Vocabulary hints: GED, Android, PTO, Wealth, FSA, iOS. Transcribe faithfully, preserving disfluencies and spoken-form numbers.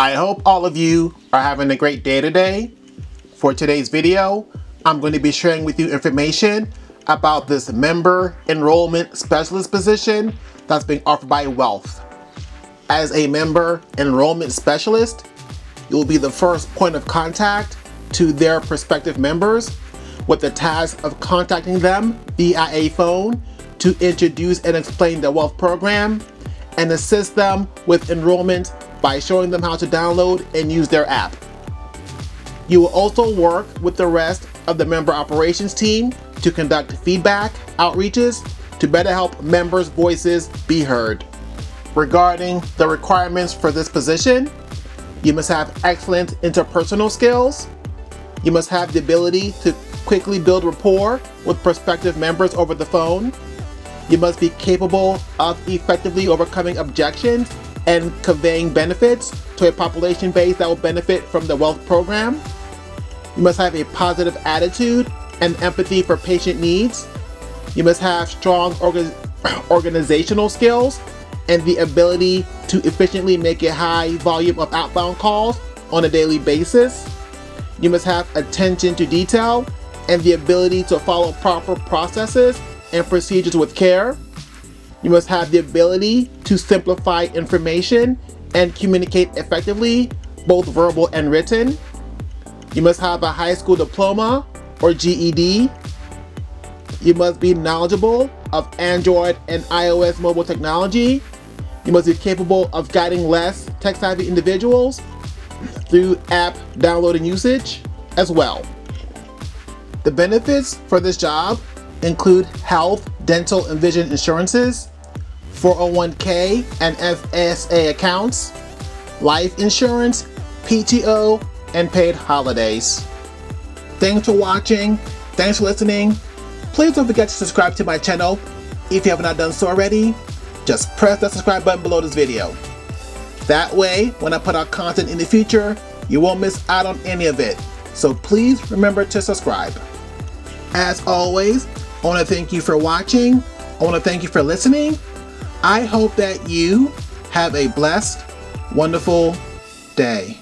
I hope all of you are having a great day today. For today's video, I'm going to be sharing with you information about this member enrollment specialist position that's being offered by Wealth. As a member enrollment specialist, you will be the first point of contact to their prospective members, with the task of contacting them via a phone to introduce and explain the Wealth program and assist them with enrollment by showing them how to download and use their app. You will also work with the rest of the member operations team to conduct feedback outreaches to better help members' voices be heard. Regarding the requirements for this position, you must have excellent interpersonal skills. You must have the ability to quickly build rapport with prospective members over the phone. You must be capable of effectively overcoming objections and conveying benefits to a population base that will benefit from the Wealth program. You must have a positive attitude and empathy for patient needs. You must have strong orga- organizational skills and the ability to efficiently make a high volume of outbound calls on a daily basis. You must have attention to detail and the ability to follow proper processes and procedures with care. You must have the ability to simplify information and communicate effectively, both verbal and written. You must have a high school diploma or G E D. You must be knowledgeable of Android and iOS mobile technology. You must be capable of guiding less tech-savvy individuals through app download and usage as well. The benefits for this job include health, dental, and vision insurances, four oh one K and F S A accounts, life insurance, P T O, and paid holidays. Thanks for watching. Thanks for listening. Please don't forget to subscribe to my channel if you have not done so already. Just press that subscribe button below this video. That way, when I put out content in the future, you won't miss out on any of it. So please remember to subscribe. As always, I want to thank you for watching. I want to thank you for listening. I hope that you have a blessed, wonderful day.